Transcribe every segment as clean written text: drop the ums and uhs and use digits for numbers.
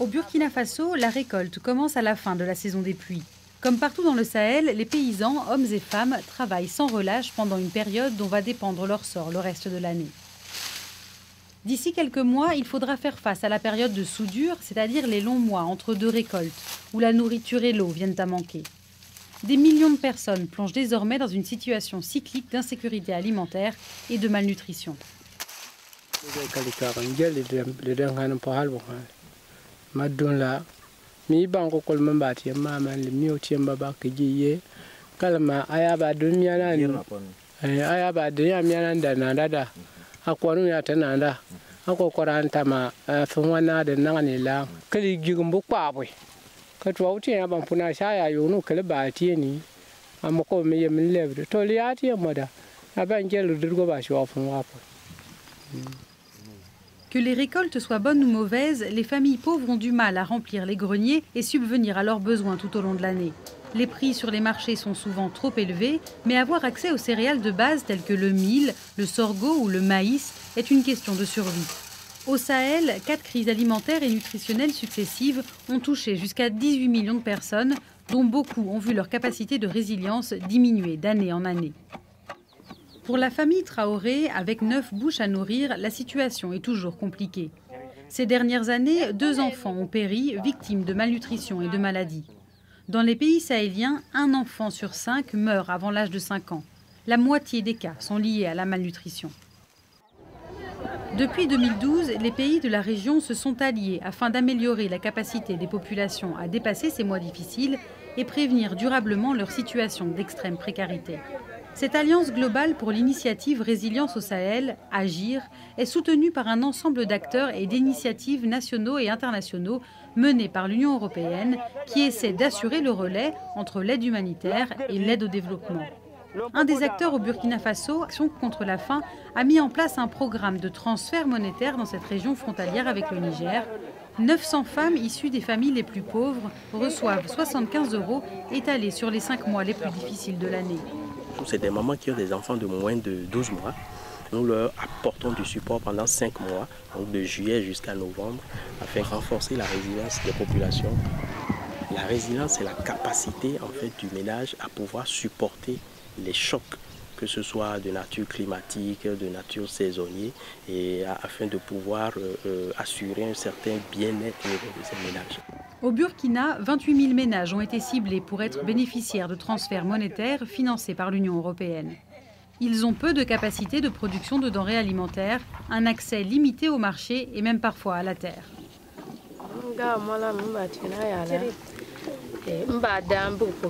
Au Burkina Faso, la récolte commence à la fin de la saison des pluies. Comme partout dans le Sahel, les paysans, hommes et femmes, travaillent sans relâche pendant une période dont va dépendre leur sort le reste de l'année. D'ici quelques mois, il faudra faire face à la période de soudure, c'est-à-dire les longs mois entre deux récoltes, où la nourriture et l'eau viennent à manquer. Des millions de personnes plongent désormais dans une situation cyclique d'insécurité alimentaire et de malnutrition. Que les récoltes soient bonnes ou mauvaises, les familles pauvres ont du mal à remplir les greniers et subvenir à leurs besoins tout au long de l'année. Les prix sur les marchés sont souvent trop élevés, mais avoir accès aux céréales de base telles que le mil, le sorgho ou le maïs est une question de survie. Au Sahel, 4 crises alimentaires et nutritionnelles successives ont touché jusqu'à 18 millions de personnes, dont beaucoup ont vu leur capacité de résilience diminuer d'année en année. Pour la famille Traoré, avec 9 bouches à nourrir, la situation est toujours compliquée. Ces dernières années, 2 enfants ont péri, victimes de malnutrition et de maladies. Dans les pays sahéliens, un enfant sur 5 meurt avant l'âge de 5 ans. La moitié des cas sont liés à la malnutrition. Depuis 2012, les pays de la région se sont alliés afin d'améliorer la capacité des populations à dépasser ces mois difficiles et prévenir durablement leur situation d'extrême précarité. Cette alliance globale pour l'initiative Résilience au Sahel, Agir, est soutenue par un ensemble d'acteurs et d'initiatives nationaux et internationaux menées par l'Union européenne qui essaie d'assurer le relais entre l'aide humanitaire et l'aide au développement. Un des acteurs au Burkina Faso, Action contre la faim, a mis en place un programme de transfert monétaire dans cette région frontalière avec le Niger. 900 femmes issues des familles les plus pauvres reçoivent 75 € étalés sur les 5 mois les plus difficiles de l'année. C'est des mamans qui ont des enfants de moins de 12 mois. Nous leur apportons du support pendant 5 mois, donc de juillet jusqu'à novembre, afin de renforcer la résilience des populations. La résilience, c'est la capacité en fait, du ménage à pouvoir supporter les chocs, que ce soit de nature climatique, de nature saisonnière, et afin de pouvoir assurer un certain bien-être de ces ménages. Au Burkina, 28 000 ménages ont été ciblés pour être bénéficiaires de transferts monétaires financés par l'Union européenne. Ils ont peu de capacité de production de denrées alimentaires, un accès limité au marché et même parfois à la terre. Des agents communautaires font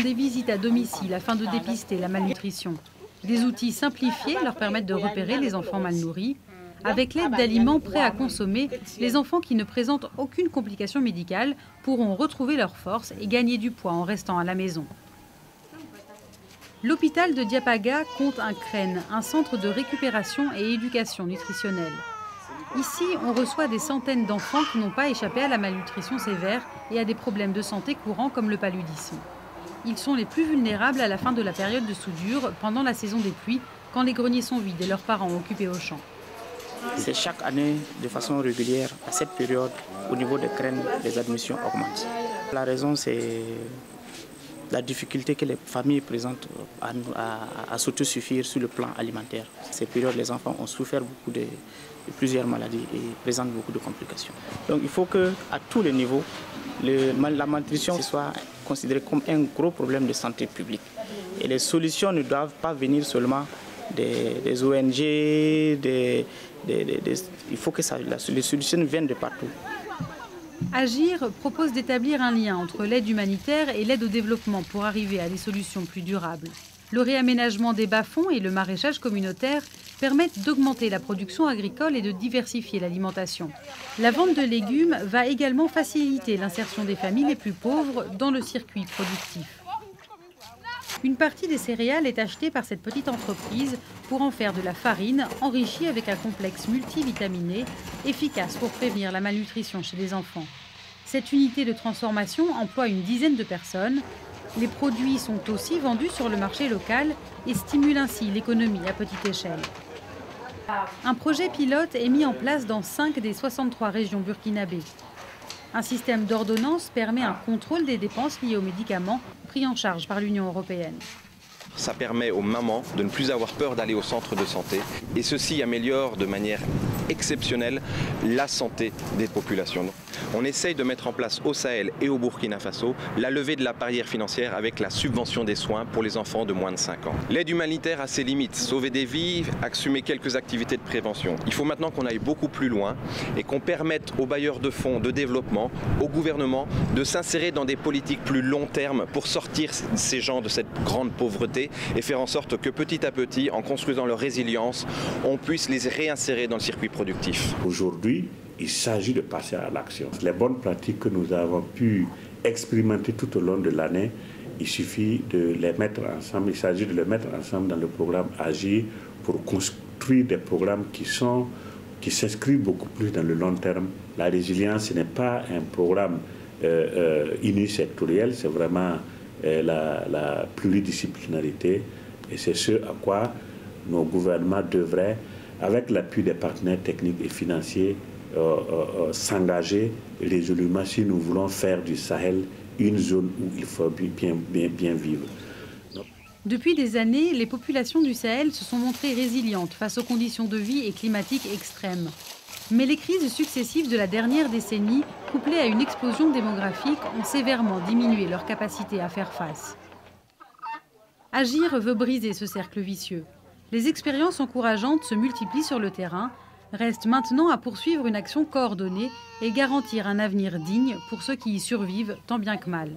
des visites à domicile afin de dépister la malnutrition. Des outils simplifiés leur permettent de repérer les enfants mal nourris. Avec l'aide d'aliments prêts à consommer, les enfants qui ne présentent aucune complication médicale pourront retrouver leur force et gagner du poids en restant à la maison. L'hôpital de Diapaga compte un CREN, un centre de récupération et éducation nutritionnelle. Ici, on reçoit des centaines d'enfants qui n'ont pas échappé à la malnutrition sévère et à des problèmes de santé courants comme le paludisme. Ils sont les plus vulnérables à la fin de la période de soudure, pendant la saison des pluies, quand les greniers sont vides et leurs parents occupés aux champs. C'est chaque année, de façon régulière, à cette période, au niveau des CREN, les admissions augmentent. La raison, c'est la difficulté que les familles présentent à s'autosuffire sur le plan alimentaire. Ces périodes, les enfants ont souffert beaucoup de plusieurs maladies et présentent beaucoup de complications. Donc il faut qu'à tous les niveaux, la malnutrition soit considérée comme un gros problème de santé publique. Et les solutions ne doivent pas venir seulement des ONG, il faut que les solutions viennent de partout. Agir propose d'établir un lien entre l'aide humanitaire et l'aide au développement pour arriver à des solutions plus durables. Le réaménagement des bas-fonds et le maraîchage communautaire permettent d'augmenter la production agricole et de diversifier l'alimentation. La vente de légumes va également faciliter l'insertion des familles les plus pauvres dans le circuit productif. Une partie des céréales est achetée par cette petite entreprise pour en faire de la farine enrichie avec un complexe multivitaminé, efficace pour prévenir la malnutrition chez les enfants. Cette unité de transformation emploie une dizaine de personnes. Les produits sont aussi vendus sur le marché local et stimulent ainsi l'économie à petite échelle. Un projet pilote est mis en place dans 5 des 63 régions burkinabées. Un système d'ordonnance permet un contrôle des dépenses liées aux médicaments pris en charge par l'Union européenne. Ça permet aux mamans de ne plus avoir peur d'aller au centre de santé. Et ceci améliore de manière exceptionnelle la santé des populations. On essaye de mettre en place au Sahel et au Burkina Faso la levée de la barrière financière avec la subvention des soins pour les enfants de moins de 5 ans. L'aide humanitaire a ses limites. Sauver des vies, assumer quelques activités de prévention. Il faut maintenant qu'on aille beaucoup plus loin et qu'on permette aux bailleurs de fonds de développement, au gouvernement, de s'insérer dans des politiques plus long terme pour sortir ces gens de cette grande pauvreté et faire en sorte que petit à petit, en construisant leur résilience, on puisse les réinsérer dans le circuit productif. Aujourd'hui, il s'agit de passer à l'action. Les bonnes pratiques que nous avons pu expérimenter tout au long de l'année, il suffit de les mettre ensemble. Il s'agit de les mettre ensemble dans le programme Agir pour construire des programmes qui s'inscrivent beaucoup plus dans le long terme. La résilience, ce n'est pas un programme unisectoriel, c'est vraiment la pluridisciplinarité. Et c'est ce à quoi nos gouvernements devraient, avec l'appui des partenaires techniques et financiers, s'engager résolument si nous voulons faire du Sahel une zone où il faut bien vivre. Depuis des années, les populations du Sahel se sont montrées résilientes face aux conditions de vie et climatiques extrêmes. Mais les crises successives de la dernière décennie, couplées à une explosion démographique, ont sévèrement diminué leur capacité à faire face. Agir veut briser ce cercle vicieux. Les expériences encourageantes se multiplient sur le terrain. Reste maintenant à poursuivre une action coordonnée et garantir un avenir digne pour ceux qui y survivent tant bien que mal.